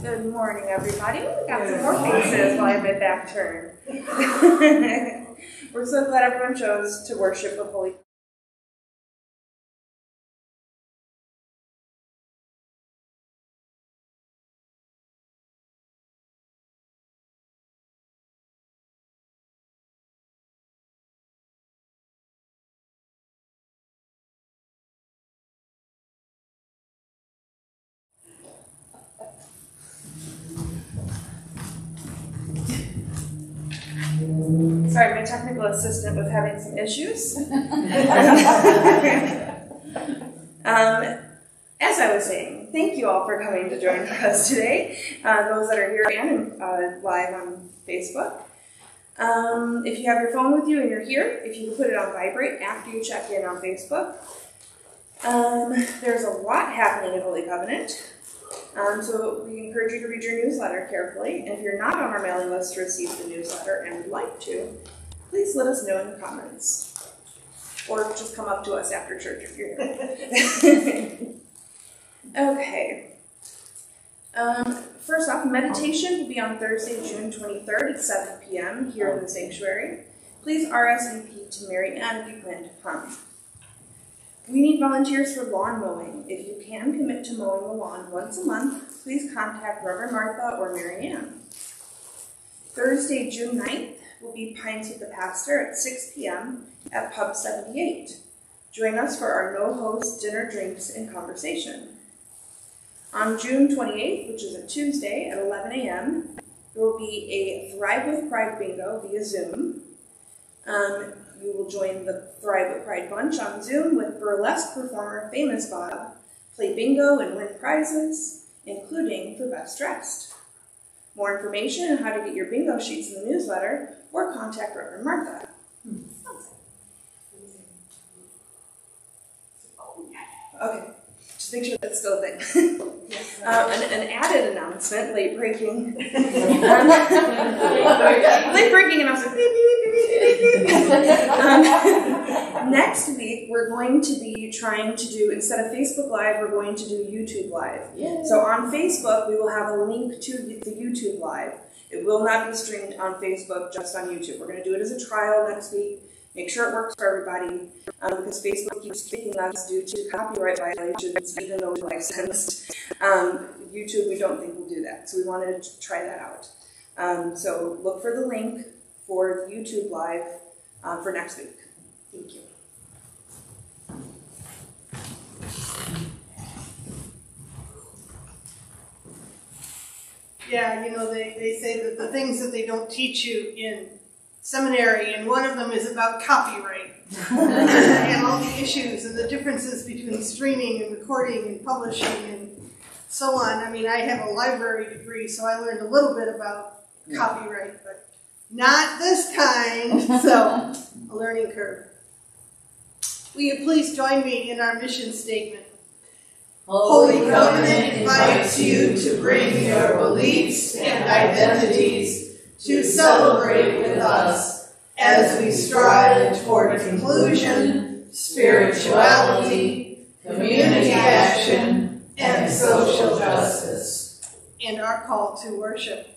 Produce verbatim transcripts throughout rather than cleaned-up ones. Good morning, everybody. We got some more faces while I've been back turned. We're so glad everyone chose to worship the Holy Spirit. Sorry, my technical assistant was having some issues. um, as I was saying, thank you all for coming to join us today, uh, those that are here and uh, live on Facebook. Um, if you have your phone with you and you're here, if you can put it on vibrate after you check in on Facebook. Um, there's a lot happening at Holy Covenant. Um, so we encourage you to read your newsletter carefully, and if you're not on our mailing list to receive the newsletter and would like to, please let us know in the comments. Or just come up to us after church if you're here. Okay. Um, first off, meditation will be on Thursday, June twenty-third at seven p m here in the sanctuary. Please R S V P to Mary Ann if you plan to come. We need volunteers for lawn mowing. If you can commit to mowing the lawn once a month, please contact Reverend Martha or Mary Ann. Thursday, June ninth, will be Pints with the Pastor at six p m at Pub seventy-eight. Join us for our no-host dinner, drinks, and conversation. On June twenty-eighth, which is a Tuesday at eleven a m, there will be a Thrive with Pride bingo via Zoom. Um, You will join the Thrive with Pride Bunch on Zoom with burlesque performer Famous Bob, play bingo and win prizes, including for Best Dressed. More information on how to get your bingo sheets in the newsletter or contact Reverend Martha. Hmm. Okay, just make sure that's still a thing. um, an, an added announcement, late breaking. Late breaking announcement. um, next week, we're going to be trying to do, instead of Facebook Live, we're going to do YouTube Live. Yay. So on Facebook, we will have a link to the YouTube Live. It will not be streamed on Facebook, just on YouTube. We're going to do it as a trial next week. Make sure it works for everybody, um, because Facebook keeps kicking us due to copyright violations, even though we're licensed. Um, YouTube, we don't think will do that, so we wanted to try that out. Um, so look for the link for YouTube Live uh, for next week. Thank you. Yeah, you know, they, they say that the things that they don't teach you in seminary, and one of them is about copyright and all the issues and the differences between streaming and recording and publishing and so on. I mean, I have a library degree, so I learned a little bit about yeah. copyright, but not this kind, so a learning curve. Will you please join me in our mission statement? Holy Covenant invites you to bring your beliefs and identities to celebrate with us as we strive toward inclusion, spirituality, community action, and social justice. And our call to worship.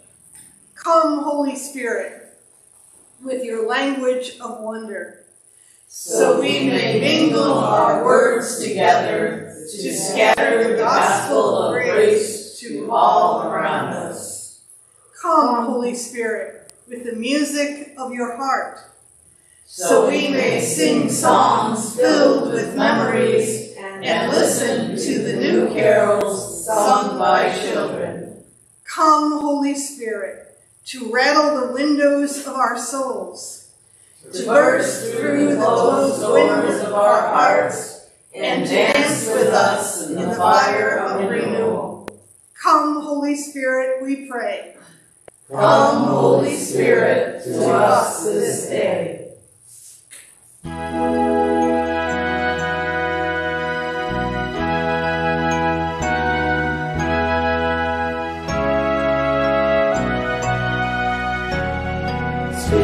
Come, Holy Spirit, with your language of wonder, so we may mingle our words together to scatter the gospel of grace to all around us. Come, Holy Spirit, with the music of your heart, so we may sing songs filled with memories and listen to the new carols sung by children. Come, Holy Spirit, to rattle the windows of our souls, to burst through the closed windows of our hearts, and dance with us in the fire of renewal. Come, Holy Spirit, we pray. Come, Holy Spirit, to us this day. Oh,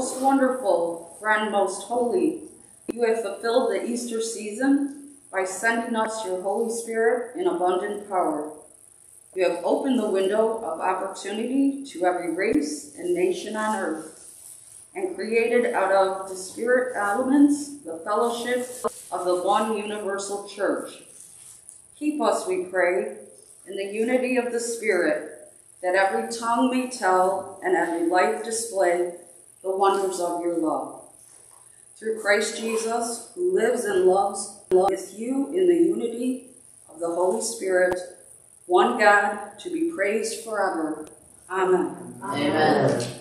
most wonderful, Friend most holy, you have fulfilled the Easter season by sending us your Holy Spirit in abundant power. You have opened the window of opportunity to every race and nation on earth, and created out of the spirit elements the fellowship of the one universal church. Keep us, we pray, in the unity of the Spirit, that every tongue may tell and every life display the wonders of your love. Through Christ Jesus, who lives and loves with you in the unity of the Holy Spirit, one God, to be praised forever. Amen. Amen.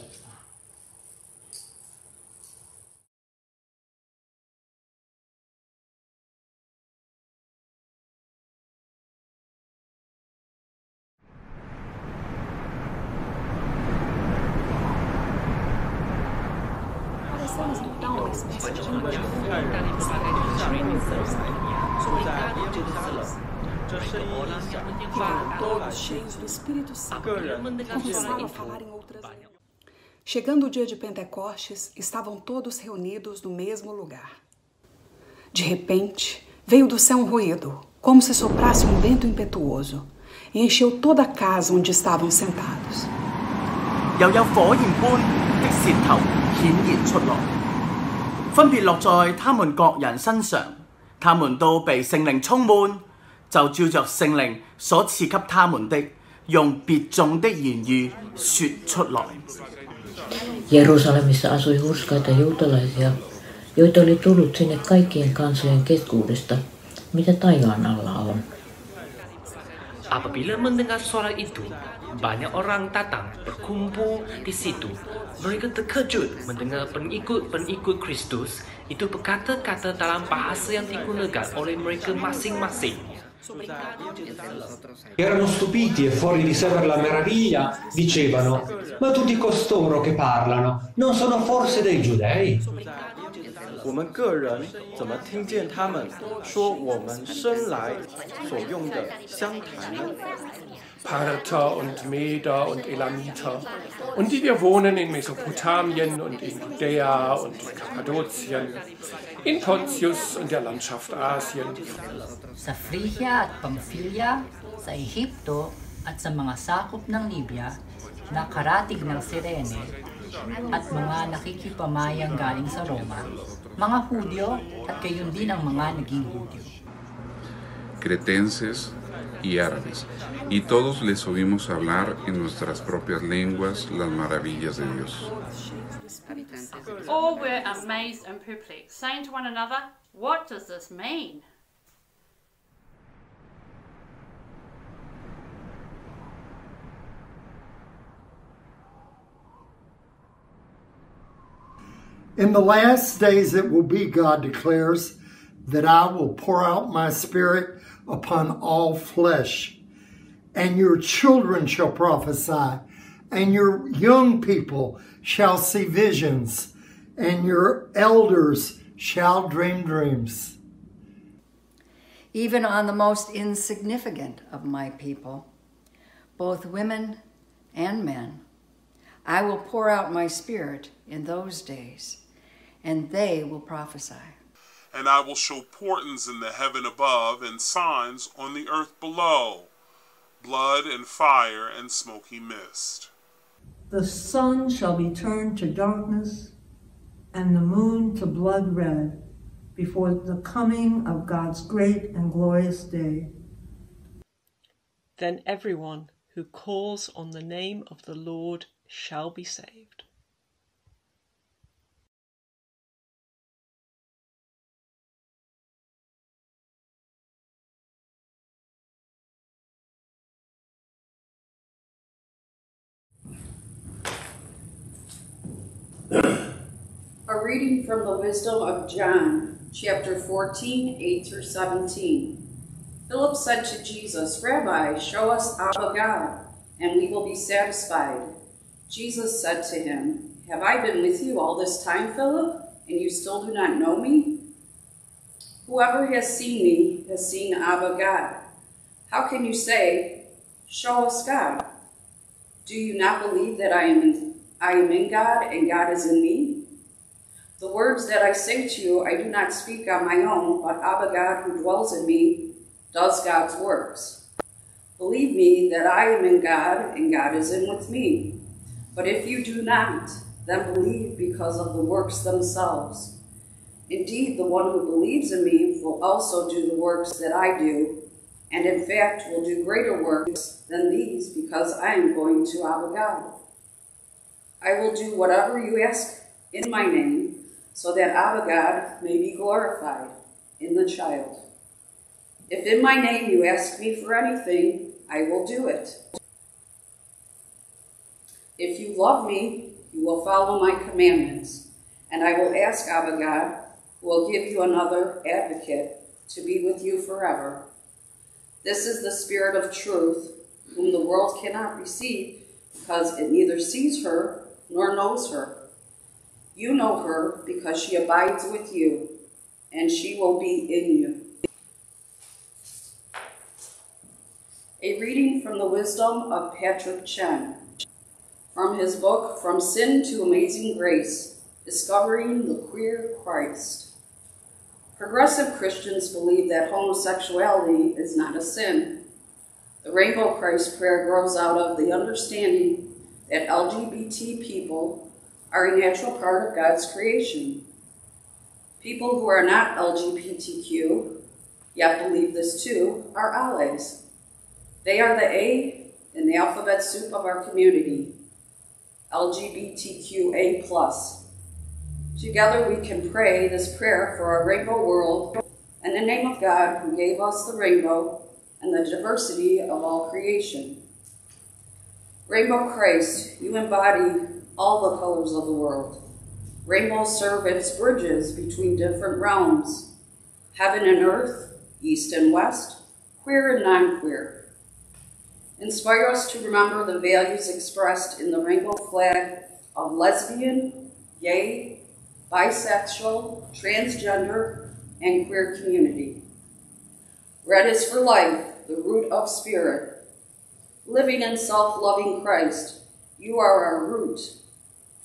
Começaram a falar em outras línguas. Chegando o dia de Pentecostes, estavam todos reunidos no mesmo lugar. De repente, veio do céu um ruído, como se soprasse um vento impetuoso, e encheu toda a casa onde estavam sentados. Jerusalemissa asui hurskaita juutalaisia, joita oli tullut sinne kaikkien kansojen keskuudesta, mitä taivaan alla on. Apabila mendengar suara itu, banyak orang datang berkumpul di situ. Mereka terkejut mendengar pengikut-pengikut Kristus itu berkata-kata dalam bahasa yang digunakan oleh mereka masing-masing. Erano stupiti e fuori di sé per la meraviglia, dicevano: ma tutti costoro che parlano non sono forse dei giudei? Parther und Meder und Elamiter, und die wir wohnen in Mesopotamien und in Judäa und Kappadokien, in Pontius und der Landschaft Asien. Sa Frigia at Pamphylia, sa Ehipto at sa mga sakop ng Libya, nakarating ng Sirene, at mga nakikipamayang galing sa Roma, mga Hudyo at kayon din ang mga naging Hudyo. Cretenses y árabes, y todos les oímos hablar en nuestras propias lenguas las maravillas de Dios. All were amazed and perplexed, saying to one another, "What does this mean?" In the last days it will be, God declares, that I will pour out my Spirit upon all flesh, and your children shall prophesy, and your young people shall see visions, and your elders shall dream dreams. Even on the most insignificant of my people, both women and men, I will pour out my Spirit in those days, and they will prophesy. And I will show portents in the heaven above and signs on the earth below, blood and fire and smoky mist. The sun shall be turned to darkness and the moon to blood red before the coming of God's great and glorious day. Then everyone who calls on the name of the Lord shall be saved. A reading from the Wisdom of John, chapter fourteen, eight through seventeen. Philip said to Jesus, "Rabbi, show us Abba God, and we will be satisfied." Jesus said to him, "Have I been with you all this time, Philip, and you still do not know me? Whoever has seen me has seen Abba God. How can you say, 'Show us God'? Do you not believe that I am in, I am in God and God is in me? The words that I sing to you I do not speak on my own, but Abba God who dwells in me does God's works. Believe me that I am in God, and God is in with me. But if you do not, then believe because of the works themselves. Indeed, the one who believes in me will also do the works that I do, and in fact will do greater works than these because I am going to Abba God. I will do whatever you ask in my name, so that Abba God may be glorified in the child. If in my name you ask me for anything, I will do it. If you love me, you will follow my commandments, and I will ask Abba God, who will give you another advocate to be with you forever. This is the Spirit of truth, whom the world cannot receive, because it neither sees her nor knows her. You know her because she abides with you, and she will be in you. A reading from the wisdom of Patrick Chen, from his book, From Sin to Amazing Grace, Discovering the Queer Christ. Progressive Christians believe that homosexuality is not a sin. The Rainbow Christ prayer grows out of the understanding that L G B T people are a natural part of God's creation. People who are not L G B T Q, yet believe this too, are allies. They are the A in the alphabet soup of our community, L G B T Q A plus. Together we can pray this prayer for our rainbow world in the name of God who gave us the rainbow and the diversity of all creation. Rainbow Christ, you embody all the colors of the world. Rainbows serve as bridges between different realms, heaven and earth, east and west, queer and non-queer. Inspire us to remember the values expressed in the rainbow flag of lesbian, gay, bisexual, transgender, and queer community. Red is for life, the root of spirit. Living in self-loving Christ, you are our root.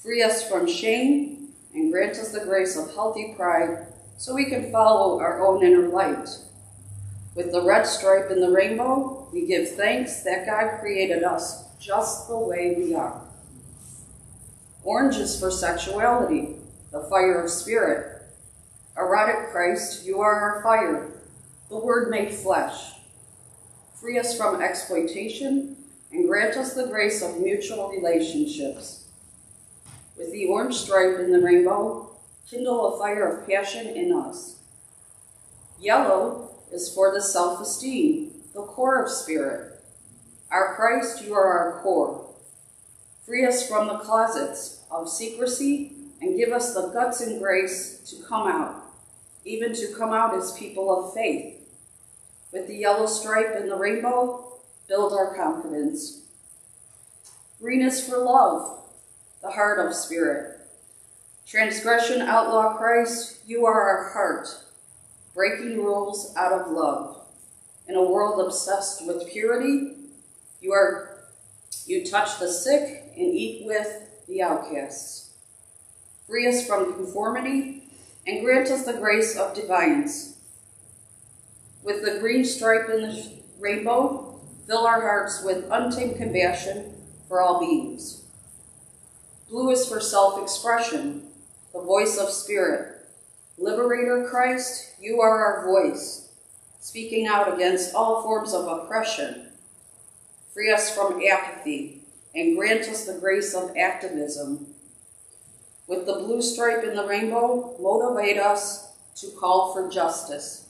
Free us from shame and grant us the grace of healthy pride so we can follow our own inner light. With the red stripe in the rainbow, we give thanks that God created us just the way we are. Orange is for sexuality, the fire of spirit. Erotic Christ, you are our fire, the word made flesh. Free us from exploitation and grant us the grace of mutual relationships. With the orange stripe in the rainbow, kindle a fire of passion in us. Yellow is for the self-esteem, the core of spirit. Our Christ, you are our core. Free us from the closets of secrecy and give us the guts and grace to come out, even to come out as people of faith. With the yellow stripe and the rainbow, build our confidence. Green is for love, the heart of spirit. Transgression outlaw Christ, you are our heart. Breaking rules out of love. In a world obsessed with purity, you are, you touch the sick and eat with the outcasts. Free us from conformity and grant us the grace of defiance. With the green stripe in the rainbow, fill our hearts with untamed compassion for all beings. Blue is for self-expression, the voice of spirit. Liberator Christ, you are our voice, speaking out against all forms of oppression. Free us from apathy and grant us the grace of activism. With the blue stripe in the rainbow, motivate us to call for justice.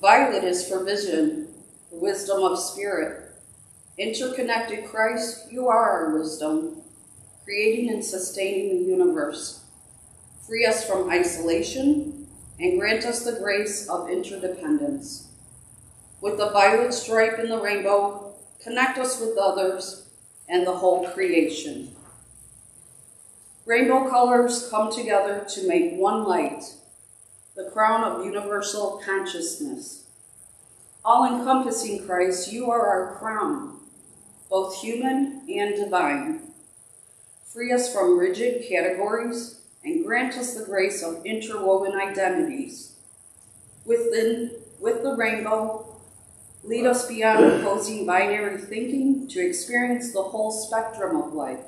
Violet is for vision, the wisdom of spirit. Interconnected Christ, you are our wisdom, creating and sustaining the universe. Free us from isolation and grant us the grace of interdependence. With the violet stripe in the rainbow, connect us with others and the whole creation. Rainbow colors come together to make one light, the crown of universal consciousness. All-encompassing Christ, you are our crown, both human and divine. Free us from rigid categories and grant us the grace of interwoven identities. Within, with the rainbow, lead us beyond opposing binary thinking to experience the whole spectrum of life.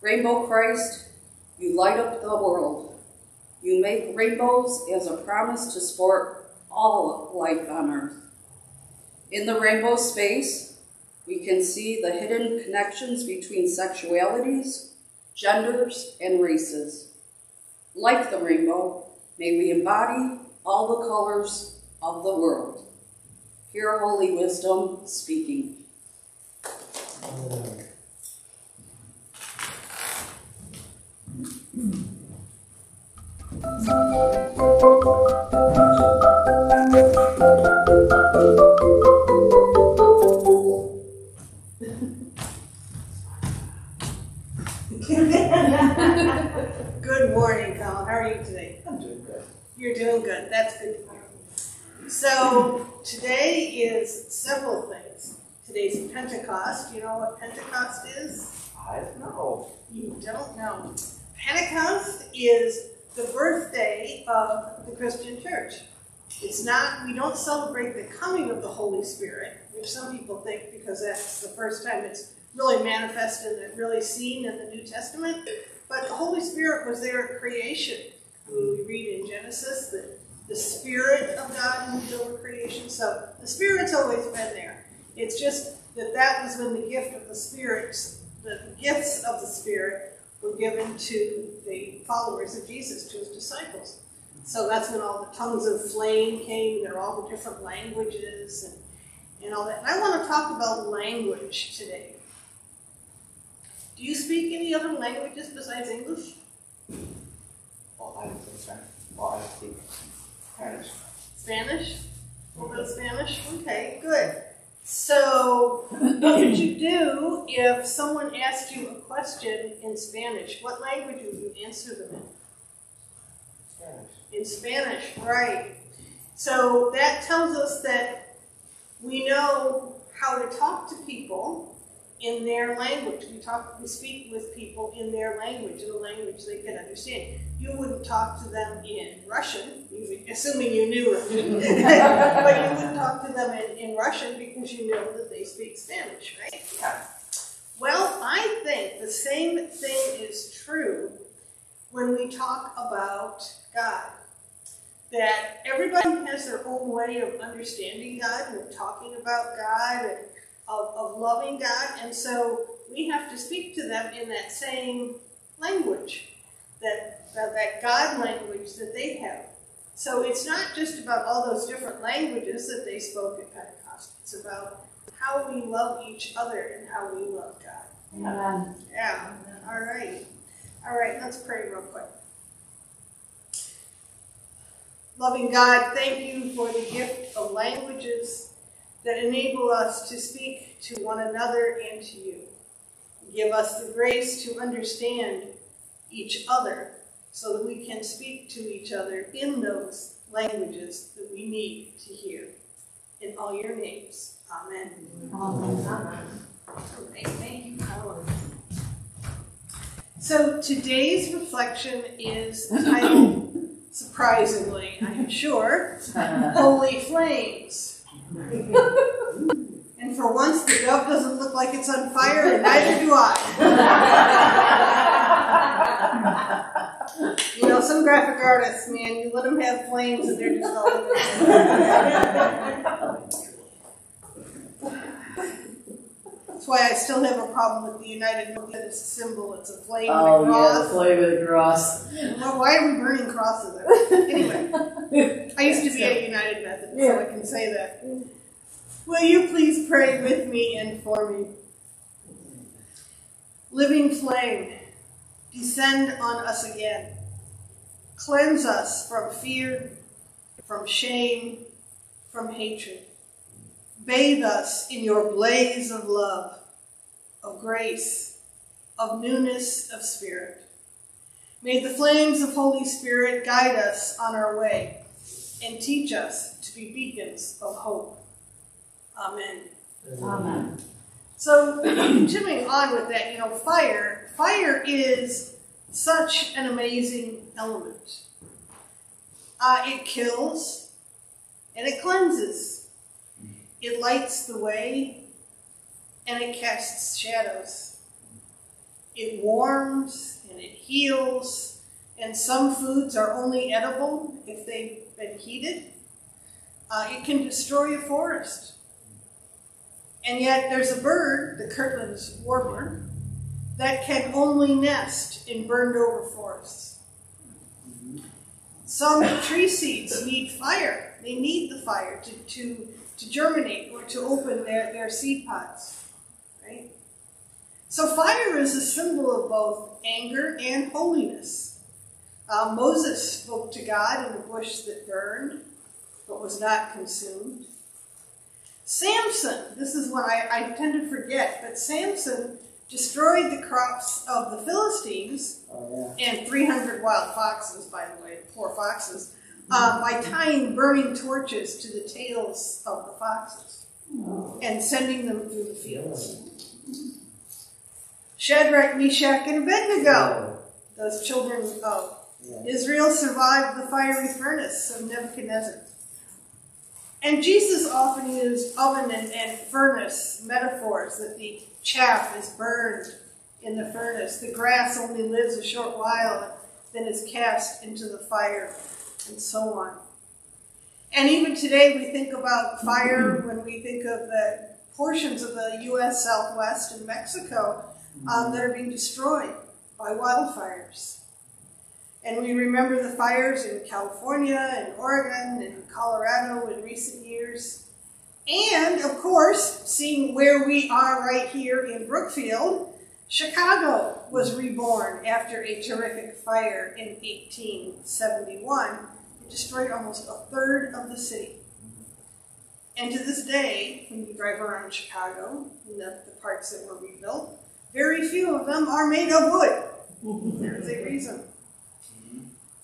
Rainbow Christ, you light up the world. You make rainbows as a promise to sport all life on earth. In the rainbow space, we can see the hidden connections between sexualities, genders, and races. Like the rainbow, may we embody all the colors of the world. Hear Holy Wisdom speaking. Amen. Good morning, Colin. How are you today? I'm doing good. You're doing good. That's good to hear. So today is several things. Today's Pentecost. You know what Pentecost is? I don't know. You don't know. Pentecost is the birthday of the Christian church. It's not, we don't celebrate the coming of the Holy Spirit, which some people think because that's the first time it's really manifested and really seen in the New Testament. But the Holy Spirit was there at creation. When we read in Genesis that the Spirit of God moved over creation. So the Spirit's always been there. It's just that that was when the gift of the Spirit's, the gifts of the Spirit were given to the followers of Jesus, to his disciples. So that's when all the tongues of flame came, there are all the different languages and, and all that. And I want to talk about language today. Do you speak any other languages besides English? Well, I don't speak Spanish. Well, I speak Spanish. Spanish? A little bit of Spanish? Okay, good. So, what would you do if someone asked you a question in Spanish? What language would you answer them in? Spanish. In Spanish, right. So, that tells us that we know how to talk to people in their language. We, talk, we speak with people in their language, in a language they can understand. You wouldn't talk to them in Russian, assuming you knew Russian, but you wouldn't talk to them in, in Russian because you know that they speak Spanish, right? Yeah. Well, I think the same thing is true when we talk about God, that everybody has their own way of understanding God and talking about God and Of, of loving God, and so we have to speak to them in that same language, that, that, that God language that they have. So it's not just about all those different languages that they spoke at Pentecost. It's about how we love each other and how we love God. Amen. Yeah. All right. All right, let's pray real quick. Loving God, thank you for the gift of languages that enable us to speak to one another and to you. Give us the grace to understand each other so that we can speak to each other in those languages that we need to hear. In all your names, amen. Amen. Amen. Okay, thank you, Colin. So today's reflection is titled, surprisingly, I'm sure, Holy Flames. And for once, the dove doesn't look like it's on fire, and neither do I. You know, some graphic artists, man, you let them have flames, and they're just all over That's why I still have a problem with the United Methodist symbol. It's a flame oh, and a cross. Oh, yeah, the flame and a cross. Well, why are we burning crosses? Anyway, I used to be a United Methodist, yeah. So I can say that. Will you please pray with me and for me? Living flame, descend on us again. Cleanse us from fear, from shame, from hatred. Bathe us in your blaze of love, of grace, of newness of spirit. May the flames of Holy Spirit guide us on our way and teach us to be beacons of hope. Amen. Amen. Amen. So, continuing on with that, you know, fire, fire is such an amazing element. Uh, it kills and it cleanses. It lights the way and it casts shadows. It warms and it heals, and some foods are only edible if they've been heated. Uh, it can destroy a forest. And yet there's a bird, the Kirtland's warbler, that can only nest in burned over forests. Some tree seeds need fire. They need the fire to, to, to germinate or to open their, their seed pods, right? So fire is a symbol of both anger and holiness. Uh, Moses spoke to God in a bush that burned but was not consumed. Samson, this is one I, I tend to forget, but Samson destroyed the crops of the Philistines, oh, yeah. and three hundred wild foxes, by the way, poor foxes, uh, by tying burning torches to the tails of the foxes and sending them through the fields. Shadrach, Meshach, and Abednego, those children of Israel, survived the fiery furnace of Nebuchadnezzar. And Jesus often used oven and, and furnace metaphors, that the chaff is burned in the furnace, the grass only lives a short while, then is cast into the fire, and so on. And even today we think about fire when we think of the portions of the U S Southwest and Mexico um, that are being destroyed by wildfires. And we remember the fires in California and Oregon and Colorado in recent years. And, of course, seeing where we are right here in Brookfield, Chicago was reborn after a terrific fire in eighteen seventy-one. It destroyed almost a third of the city. And to this day, when you drive around Chicago, in the, the parts that were rebuilt, very few of them are made of wood. There's a reason.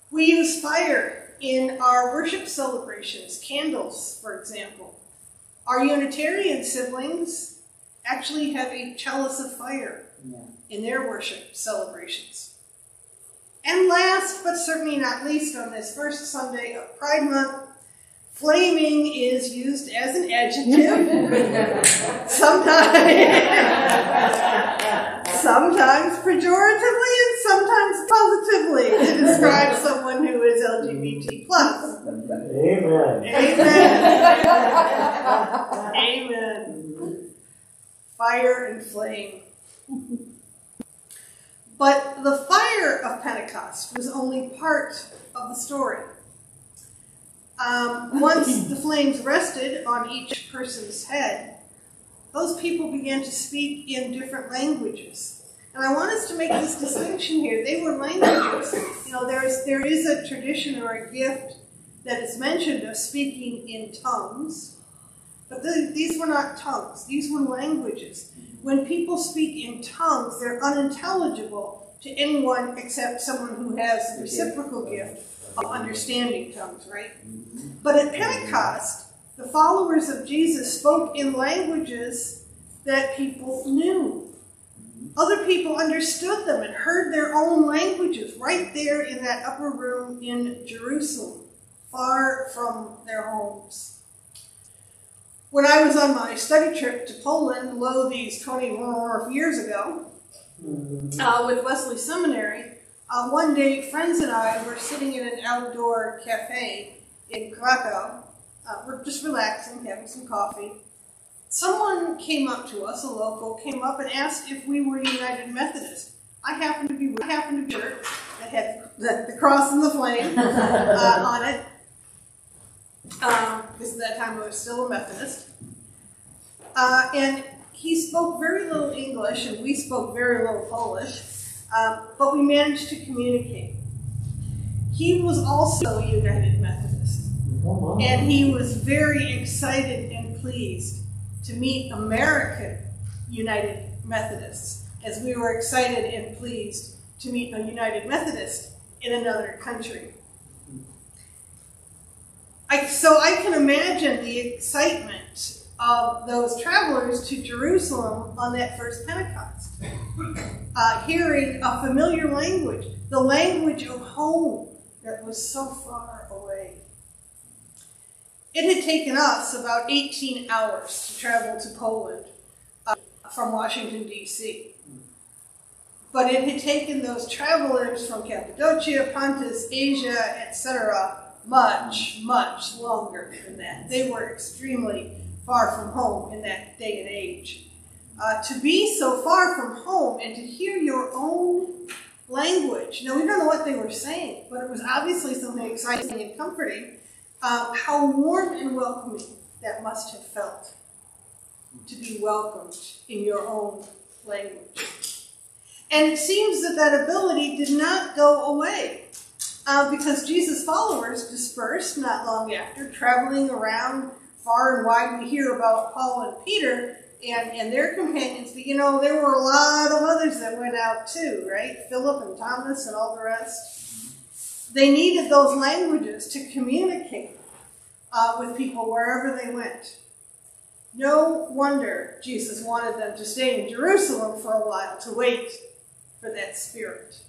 We use fire in our worship celebrations, candles, for example. Our Unitarian siblings actually have a chalice of fire yeah. in their worship celebrations. And last, but certainly not least, on this first Sunday of Pride Month, flaming is used as an adjective, sometimes, sometimes pejoratively and sometimes positively, to describe someone who is L G B T plus. Amen. Amen. Amen. Fire and flame. But the fire of Pentecost was only part of the story. Um, once the flames rested on each person's head, those people began to speak in different languages. And I want us to make this distinction here. They were languages. You know, there is, there is a tradition or a gift that is mentioned of speaking in tongues, but the, these were not tongues. These were languages. When people speak in tongues, they're unintelligible to anyone except someone who has the reciprocal gift of understanding tongues, right? But at Pentecost, the followers of Jesus spoke in languages that people knew. Other people understood them and heard their own languages right there in that upper room in Jerusalem, far from their homes. When I was on my study trip to Poland, lo these twenty-one years ago, uh, with Wesley Seminary, Uh, one day, friends and I were sitting in an outdoor cafe in Krakow. Uh, we're just relaxing, having some coffee. Someone came up to us, a local, came up and asked if we were United Methodist. I happened to be I happened to be a church that had the, the cross and the flame uh, on it. Um, this is that time I was still a Methodist. Uh, and he spoke very little English, and we spoke very little Polish. Uh, but we managed to communicate. He was also a United Methodist, and he was very excited and pleased to meet American United Methodists, as we were excited and pleased to meet a United Methodist in another country. I, so I can imagine the excitement of those travelers to Jerusalem on that first Pentecost. Uh, hearing a familiar language, the language of home that was so far away. It had taken us about eighteen hours to travel to Poland uh, from Washington, D C But it had taken those travelers from Cappadocia, Pontus, Asia, et cetera much, much longer than that. They were extremely far from home in that day and age. Uh, to be so far from home and to hear your own language. Now, we don't know what they were saying, but it was obviously something exciting and comforting. Uh, how warm and welcoming that must have felt to be welcomed in your own language. And it seems that that ability did not go away. Uh, because Jesus' followers dispersed not long after, traveling around far and wide. We hear about Paul and Peter and, and their companions, but you know, there were a lot of others that went out too, right? Philip and Thomas and all the rest. They needed those languages to communicate uh, with people wherever they went. No wonder Jesus wanted them to stay in Jerusalem for a while, to wait for that Spirit.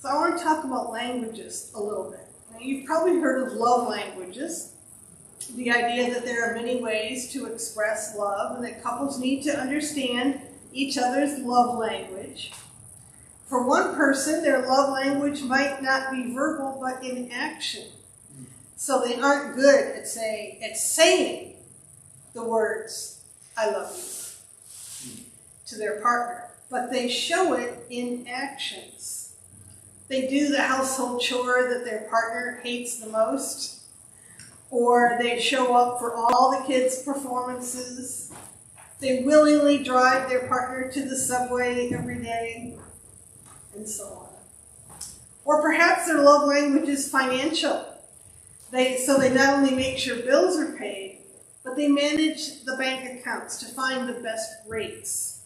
So I want to talk about languages a little bit. Now, you've probably heard of love languages, the idea that there are many ways to express love and that couples need to understand each other's love language. For one person, their love language might not be verbal, but in action. So they aren't good at, say, at saying the words, I love you, to their partner, but they show it in actions. They do the household chore that their partner hates the most, or they show up for all the kids' performances. They willingly drive their partner to the subway every day, and so on. Or perhaps their love language is financial. They, so they not only make sure bills are paid, but they manage the bank accounts to find the best rates.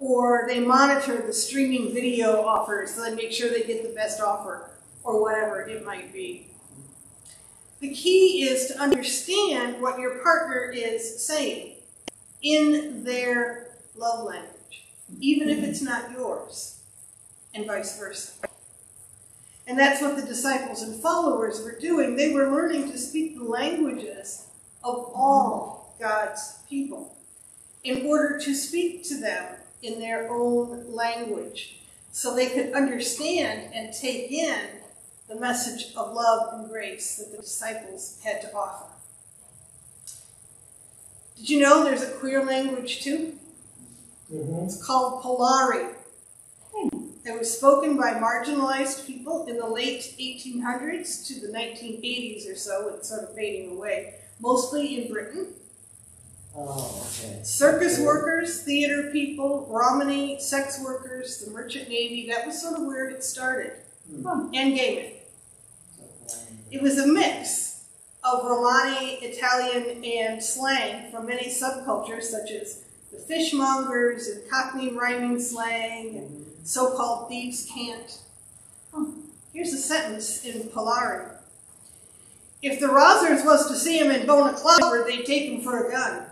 Or they monitor the streaming video offers so they make sure they get the best offer, or whatever it might be. The key is to understand what your partner is saying in their love language, even if it's not yours, and vice versa. And that's what the disciples and followers were doing. They were learning to speak the languages of all God's people in order to speak to them in their own language, so they could understand and take in the message of love and grace that the disciples had to offer. Did you know there's a queer language too? Mm-hmm. It's called Polari. It was spoken by marginalized people in the late eighteen hundreds to the nineteen eighties or so. It's sort of fading away, mostly in Britain. Oh, okay. Circus workers, theater people, Romany, sex workers, the merchant navy. That was sort of where it started. Hmm. And gay men. It was a mix of Romani, Italian, and slang from many subcultures, such as the fishmongers and Cockney rhyming slang and so-called thieves' cant. Hmm. Here's a sentence in Polari. If the Rosers was to see him in Bonaclava, they'd take him for a gun.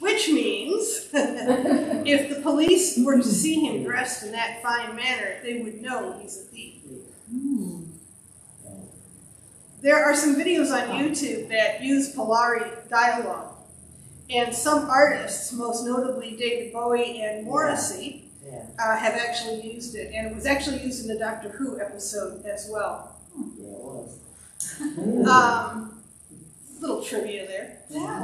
Which means, if the police were to see him dressed in that fine manner, they would know he's a thief. Mm. There are some videos on YouTube that use Polari dialogue, and some artists, most notably David Bowie and Morrissey, yeah. Yeah. Uh, have actually used it, and it was actually used in the Doctor Who episode as well. Yeah, it was. um, Little trivia there. Yeah.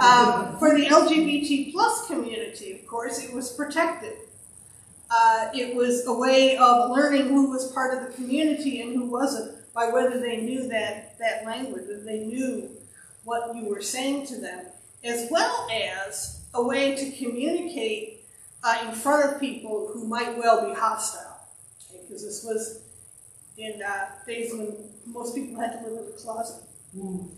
Um, for the L G B T plus community, of course, it was protected. Uh, it was a way of learning who was part of the community and who wasn't by whether they knew that, that language, whether they knew what you were saying to them, as well as a way to communicate uh, in front of people who might well be hostile. Because okay, this was in uh, days when most people had to live in the closet. Mm.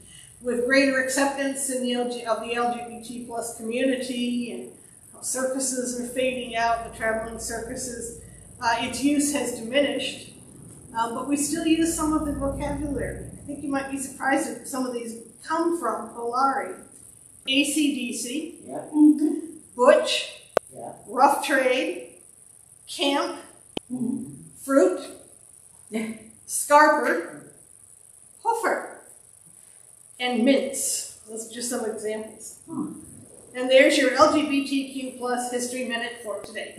With greater acceptance in the L G of the L G B T plus community, and how circuses are fading out, the traveling circuses, uh, its use has diminished, um, but we still use some of the vocabulary. I think you might be surprised that some of these come from Polari, A C D C, yeah. Butch, yeah. Rough Trade, Camp, mm-hmm. Fruit, yeah. Scarper, Hoofer, and Mints. Those are just some examples. Hmm. And there's your L G B T Q plus history minute for today.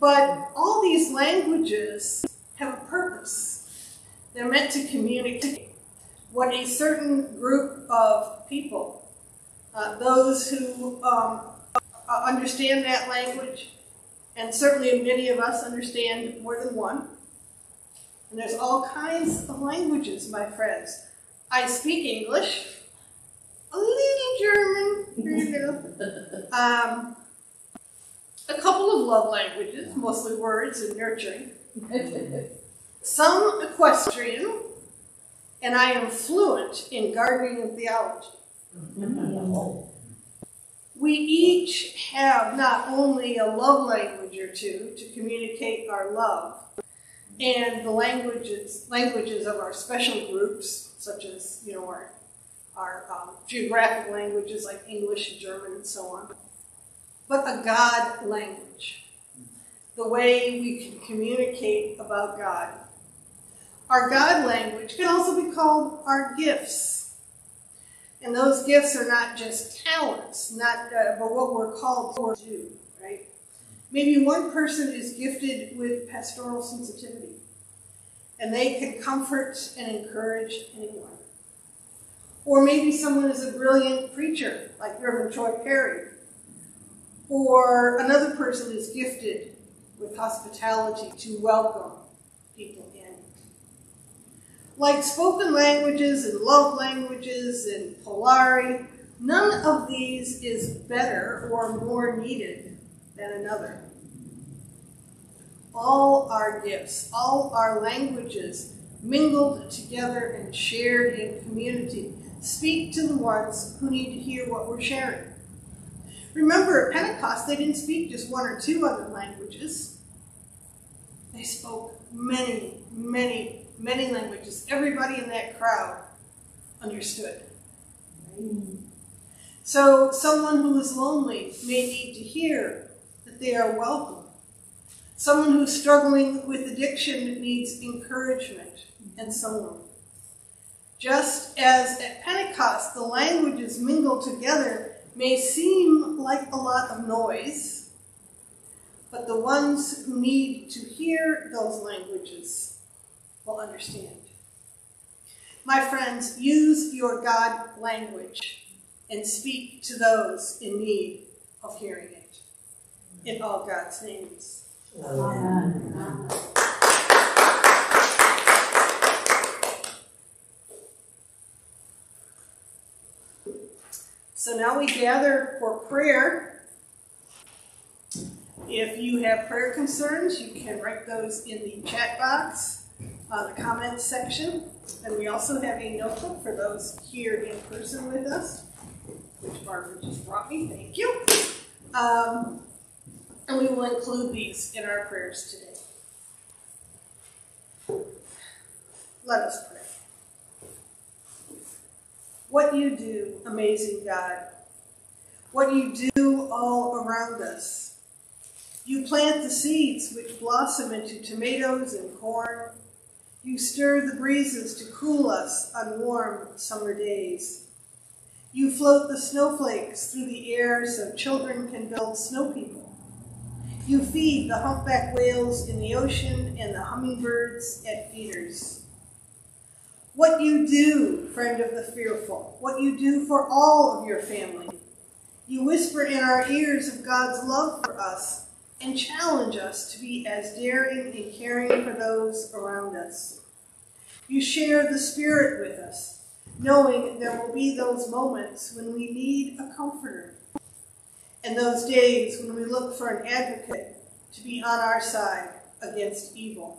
But all these languages have a purpose. They're meant to communicate what a certain group of people, uh, those who um, understand that language, and certainly many of us understand more than one. And there's all kinds of languages, my friends. I speak English, a little German, here you go. Um, a couple of love languages, mostly words and nurturing. Some equestrian, and I am fluent in gardening and theology. We each have not only a love language or two to communicate our love, and the languages languages of our special groups, such as you know our our um, geographic languages like English, German, and so on, but a God language, the way we can communicate about God. Our God language can also be called our gifts. And those gifts are not just talents, not uh, but what we're called to do, right? Maybe one person is gifted with pastoral sensitivity, and they can comfort and encourage anyone. Or maybe someone is a brilliant preacher, like Reverend Troy Perry. Or another person is gifted with hospitality to welcome people in. Like spoken languages and love languages and Polari, none of these is better or more needed than another. All our gifts, all our languages mingled together and shared in community speak to the ones who need to hear what we're sharing. Remember, at Pentecost, they didn't speak just one or two other languages. They spoke many, many, many languages. Everybody in that crowd understood. So someone who is lonely may need to hear that they are welcome. Someone who's struggling with addiction needs encouragement, and so on. Just as at Pentecost, the languages mingled together may seem like a lot of noise, but the ones who need to hear those languages will understand. My friends, use your God language and speak to those in need of hearing it. In all God's names. Amen. Amen. So now we gather for prayer. If you have prayer concerns, you can write those in the chat box, uh, the comments section. And we also have a notebook for those here in person with us, which Barbara just brought me, thank you. Um, and we will include these in our prayers today. Let us pray. What you do, amazing God. What you do all around us. You plant the seeds which blossom into tomatoes and corn. You stir the breezes to cool us on warm summer days. You float the snowflakes through the air so children can build snow people. You feed the humpback whales in the ocean and the hummingbirds at feeders. What you do, friend of the fearful, what you do for all of your family. You whisper in our ears of God's love for us and challenge us to be as daring and caring for those around us. You share the Spirit with us, knowing there will be those moments when we need a comforter, and those days when we look for an advocate to be on our side against evil.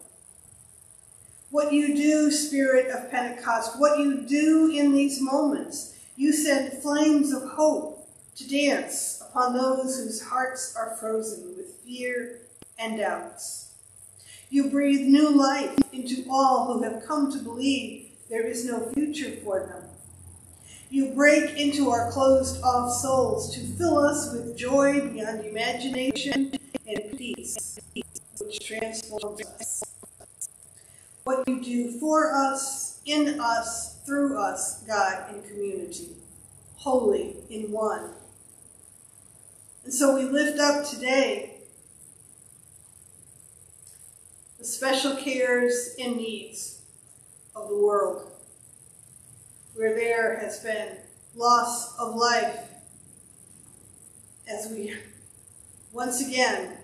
What you do, Spirit of Pentecost, what you do in these moments, you send flames of hope to dance upon those whose hearts are frozen with fear and doubts. You breathe new life into all who have come to believe there is no future for them You break into our closed-off souls to fill us with joy beyond imagination and peace, which transforms us. What you do for us, in us, through us, God, in community, holy in one. And so we lift up today the special cares and needs of the world, where there has been loss of life, as we once again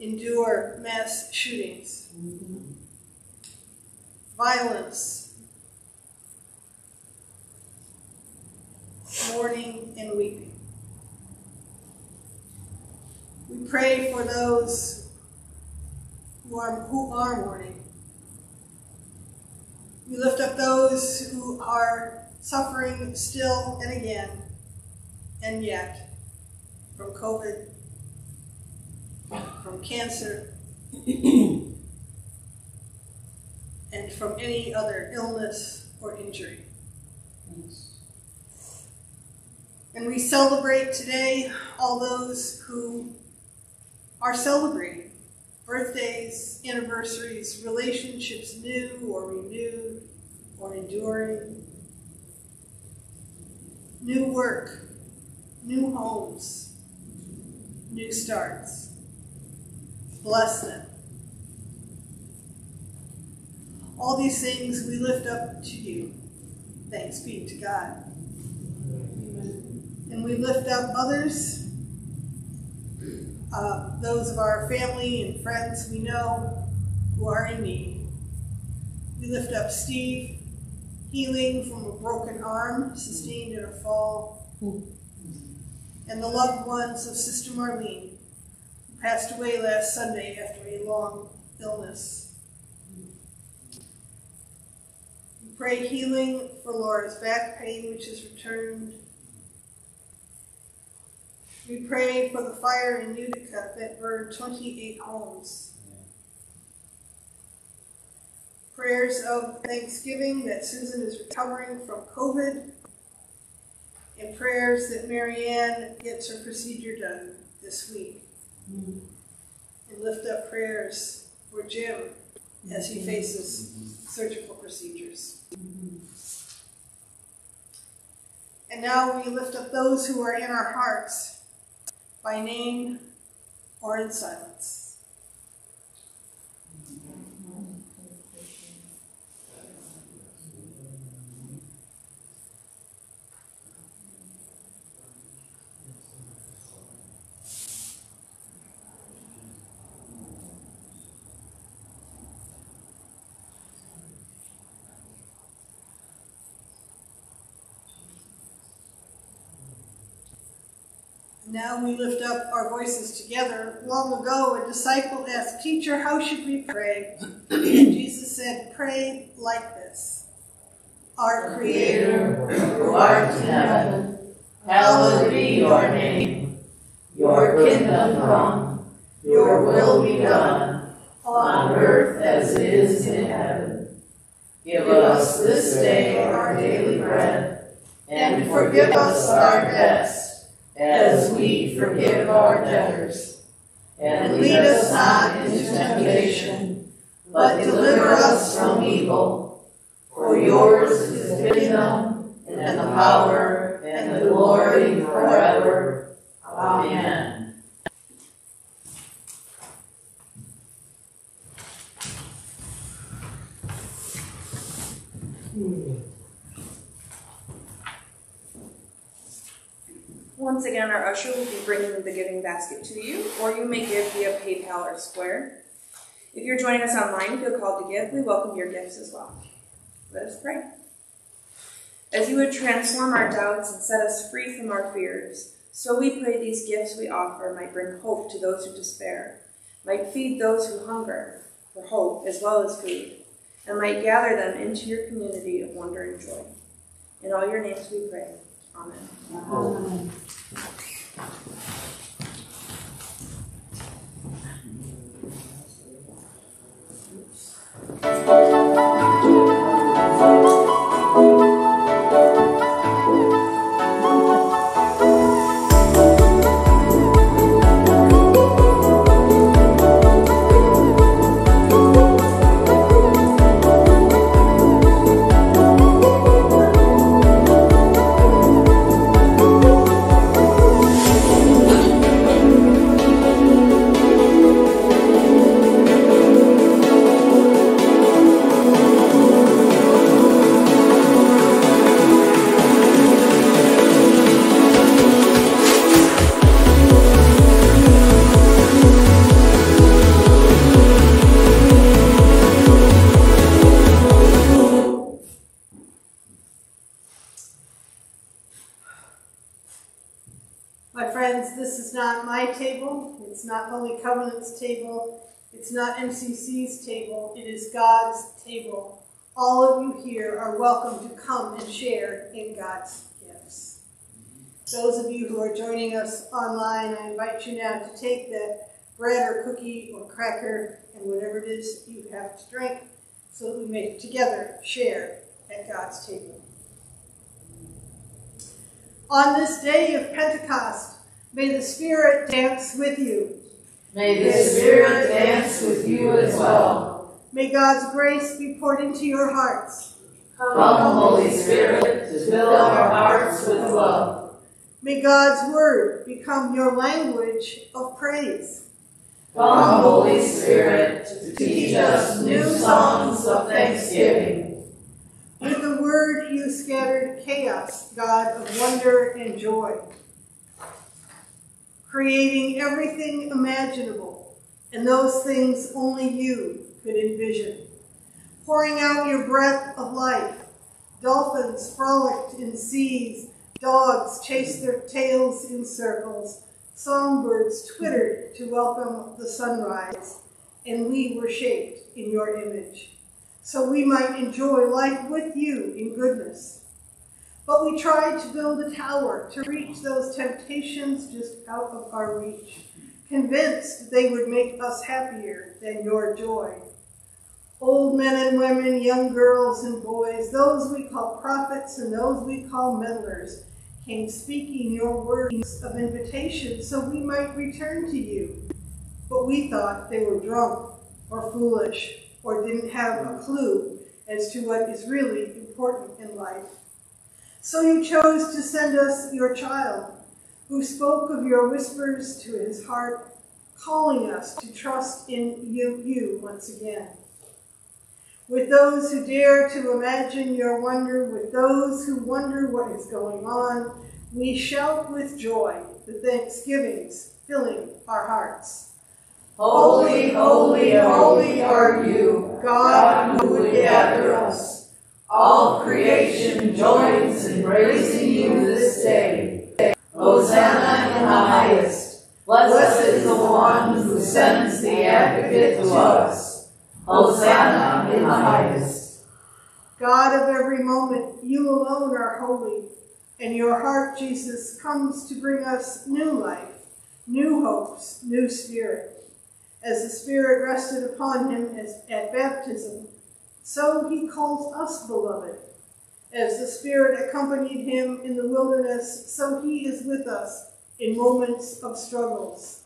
endure mass shootings, mm-hmm. violence, mourning, and weeping. We pray for those who are, who are mourning. We lift up those who are suffering still and again and yet from COVID, from cancer, and from any other illness or injury. And we celebrate today all those who are celebrating birthdays, anniversaries, relationships new or renewed or enduring, new work, new homes, new starts. Bless them. All these things we lift up to you. Thanks be to God. Amen. And we lift up others. Uh, those of our family and friends we know who are in need. We lift up Steve, healing from a broken arm sustained in a fall, and the loved ones of Sister Marlene, who passed away last Sunday after a long illness. We pray healing for Laura's back pain, which has returned. We pray for the fire in Utica that burned twenty-eight homes. Prayers of thanksgiving that Susan is recovering from COVID, and prayers that Mary Ann gets her procedure done this week. Mm-hmm. And lift up prayers for Jim as he faces mm-hmm. surgical procedures. Mm-hmm. And now we lift up those who are in our hearts, by name or in silence. Now we lift up our voices together. Long ago, a disciple asked, "Teacher, how should we pray?" And Jesus said, "Pray like this. Our Creator, who art in heaven, hallowed be your name. Your kingdom come, your will be done, on earth as it is in heaven. Give us this day our daily bread, and forgive us our debts, as we forgive our debtors. And lead us not into temptation, but deliver us from evil. For yours is the kingdom, and the power, and the glory forever. Amen." Hmm. Once again, our usher will be bringing the giving basket to you, or you may give via PayPal or Square. If you're joining us online, feel called to give. We welcome your gifts as well. Let us pray. As you would transform our doubts and set us free from our fears, so we pray these gifts we offer might bring hope to those who despair, might feed those who hunger for hope as well as food, and might gather them into your community of wonder and joy. In all your names we pray. Amen. Amen. Amen. My friends, this is not my table. It's not Holy Covenant's table. It's not M C C's table. It is God's table. All of you here are welcome to come and share in God's gifts. Those of you who are joining us online, I invite you now to take the bread or cookie or cracker and whatever it is you have to drink so that we may together share at God's table. On this day of Pentecost, may the Spirit dance with you. May the Spirit dance with you as well. May God's grace be poured into your hearts. Come, Holy Spirit, to fill our hearts with love. May God's word become your language of praise. Come, Holy Spirit, to teach us new songs of thanksgiving. With the word you scattered chaos, God of wonder and joy, creating everything imaginable and those things only you could envision, pouring out your breath of life. Dolphins frolicked in seas, dogs chased their tails in circles, songbirds twittered to welcome the sunrise, and we were shaped in your image, so we might enjoy life with you in goodness. But we tried to build a tower to reach those temptations just out of our reach, convinced they would make us happier than your joy. Old men and women, young girls and boys, those we call prophets and those we call meddlers, came speaking your words of invitation so we might return to you. But we thought they were drunk or foolish, or didn't have a clue as to what is really important in life. So you chose to send us your child, who spoke of your whispers to his heart, calling us to trust in you, you once again. With those who dare to imagine your wonder, with those who wonder what is going on, we shout with joy the thanksgivings filling our hearts. Holy, holy, holy are you, God who would gather us. All creation joins in praising you this day. Hosanna in the highest. Blessed is the one who sends the advocate to us. Hosanna in the highest. God of every moment, you alone are holy, and your heart, Jesus, comes to bring us new life, new hopes, new spirit. As the Spirit rested upon him as, at baptism, so he calls us beloved. As the Spirit accompanied him in the wilderness, so he is with us in moments of struggles.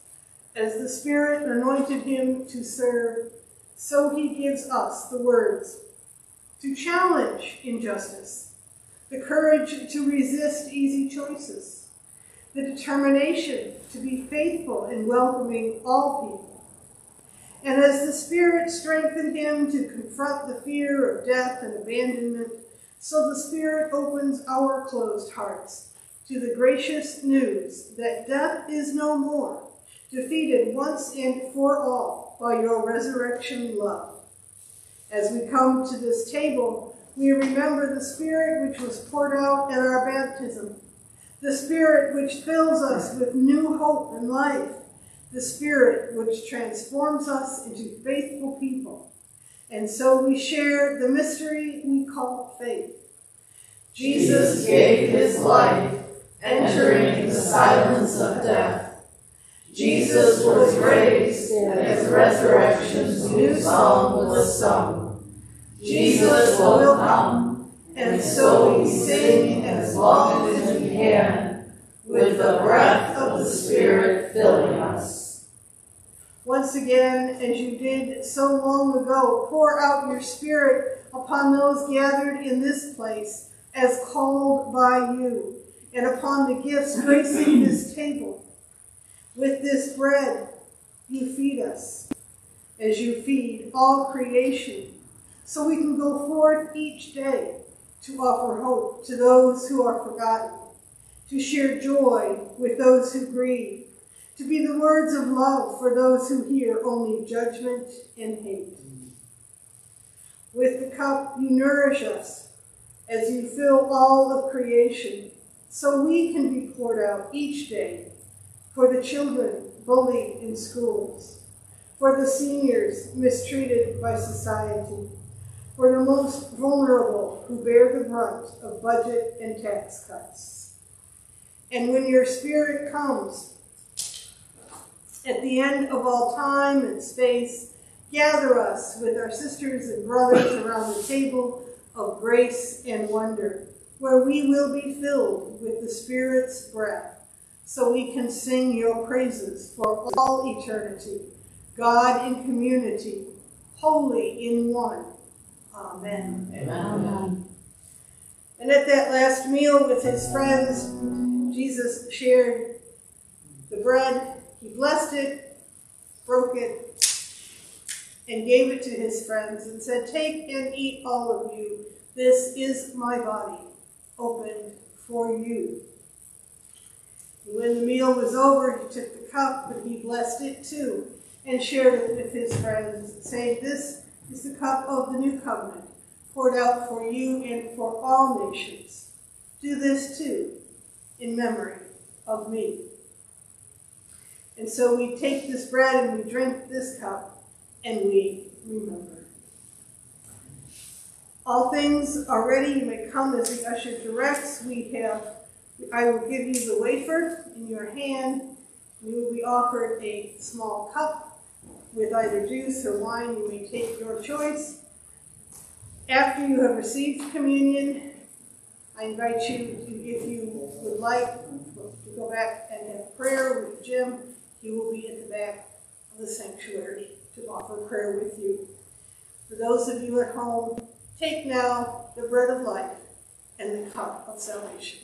As the Spirit anointed him to serve, so he gives us the words to challenge injustice, the courage to resist easy choices, the determination to be faithful in welcoming all people. And as the Spirit strengthened him to confront the fear of death and abandonment, so the Spirit opens our closed hearts to the gracious news that death is no more, defeated once and for all by your resurrection love. As we come to this table, we remember the Spirit which was poured out at our baptism, the Spirit which fills us with new hope and life, the Spirit which transforms us into faithful people. And so we share the mystery we call faith. Jesus gave his life, entering the silence of death. Jesus was raised, and his resurrection's new song was sung. Jesus will come, and so we sing as long as we can, with the breath of the Spirit filling us. Once again, as you did so long ago, pour out your Spirit upon those gathered in this place as called by you, and upon the gifts gracing this table. With this bread, you feed us, as you feed all creation, so we can go forth each day to offer hope to those who are forgotten, to share joy with those who grieve, to be the words of love for those who hear only judgment and hate. With the cup you nourish us as you fill all of creation, so we can be poured out each day for the children bullied in schools, for the seniors mistreated by society, for the most vulnerable who bear the brunt of budget and tax cuts. And when your spirit comes, at the end of all time and space, gather us with our sisters and brothers around the table of grace and wonder, where we will be filled with the Spirit's breath, so we can sing your praises for all eternity, God in community, holy in one. Amen. Amen. Amen. And at that last meal with his friends, Jesus shared the bread. He blessed it, broke it, and gave it to his friends and said, "Take and eat, all of you. This is my body, opened for you." And when the meal was over, he took the cup and he blessed it too and shared it with his friends, saying, "This is the cup of the new covenant, poured out for you and for all nations. Do this too, in memory of me." And so we take this bread and we drink this cup, and we remember. All things are ready. You may come as the usher directs. We have, I will give you the wafer in your hand. You will be offered a small cup with either juice or wine. You may take your choice. After you have received communion, I invite you, to, if you would like, to go back and have prayer with Jim. He will be at the back of the sanctuary to offer prayer with you. For those of you at home, take now the bread of life and the cup of salvation.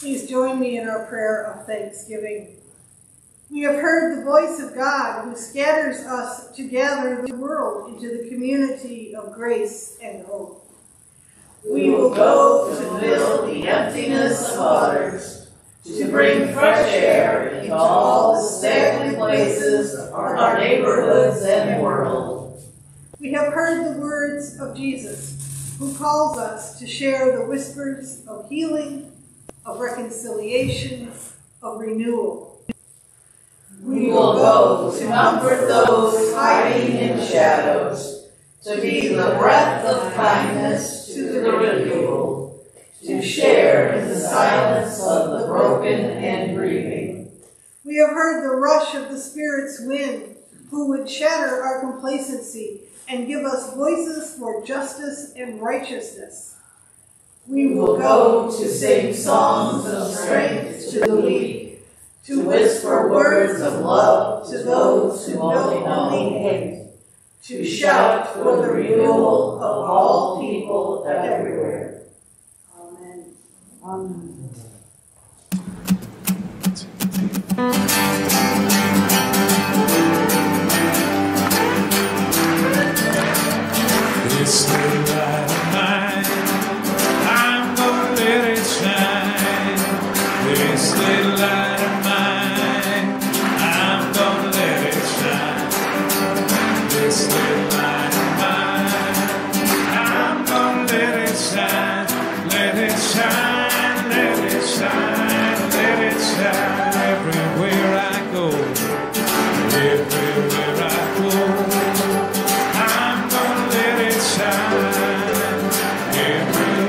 Please join me in our prayer of thanksgiving. We have heard the voice of God who scatters us to gather the world into the community of grace and hope. We will go to fill the emptiness of others, to bring fresh air into all the stagnant places of our neighborhoods and world. We have heard the words of Jesus, who calls us to share the whispers of healing, of reconciliation, of renewal. We will go to comfort those hiding in shadows, to be the breath of kindness to the renewal, to share in the silence of the broken and grieving. We have heard the rush of the Spirit's wind, who would shatter our complacency and give us voices for justice and righteousness. We will go to sing songs of strength to the weak, to whisper words of love to those who know only hate, to shout for the renewal of all people everywhere. Amen. Amen. This little light of mine, I'm gonna let it shine. This little light of mine, I'm gonna let it shine. This little light of mine, I'm gonna let it shine. Let it shine, let it shine, let it shine everywhere I go. Everywhere I go, I'm gonna let it shine. Everywhere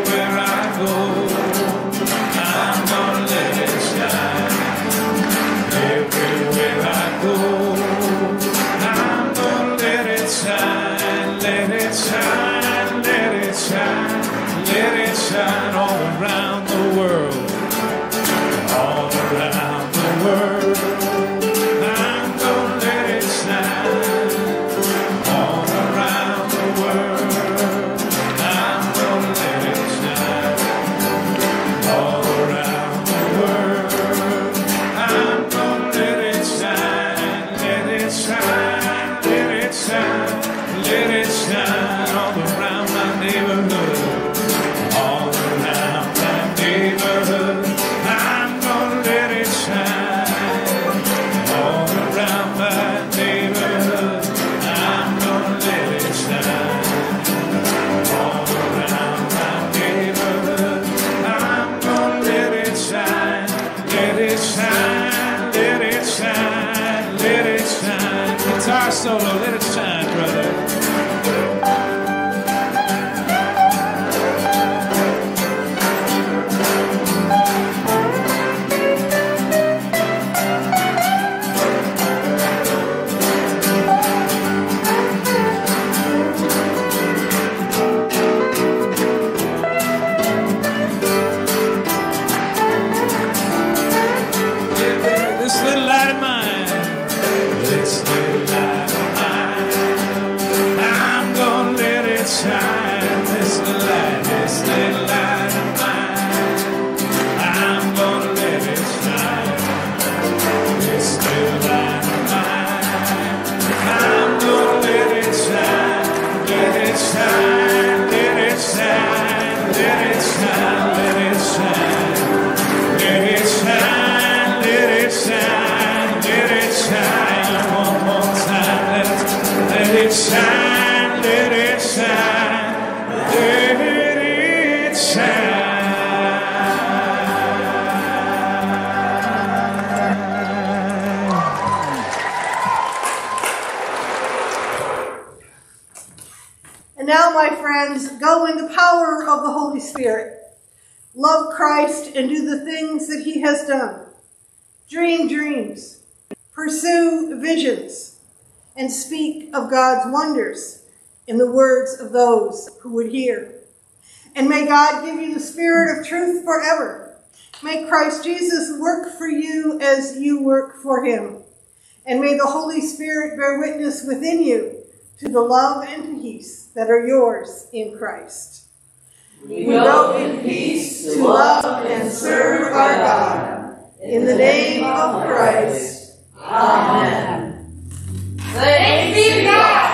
of God's wonders in the words of those who would hear. And may God give you the spirit of truth forever. May Christ Jesus work for you as you work for him. And may the Holy Spirit bear witness within you to the love and peace that are yours in Christ. We go in peace to love and serve our God. In the name of Christ. Amen. Thanks be to God.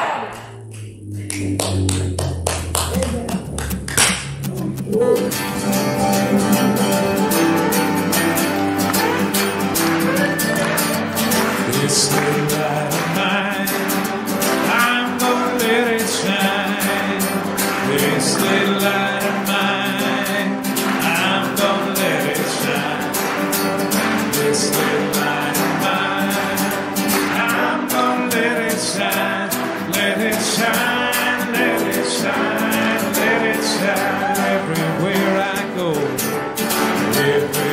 This little light of mine, I'm gonna let it shine. This little light of mine, I'm gonna let it shine. This little light of mine, I'm gonna let it shine. Let it shine, let it shine, let it shine everywhere I go. Everywhere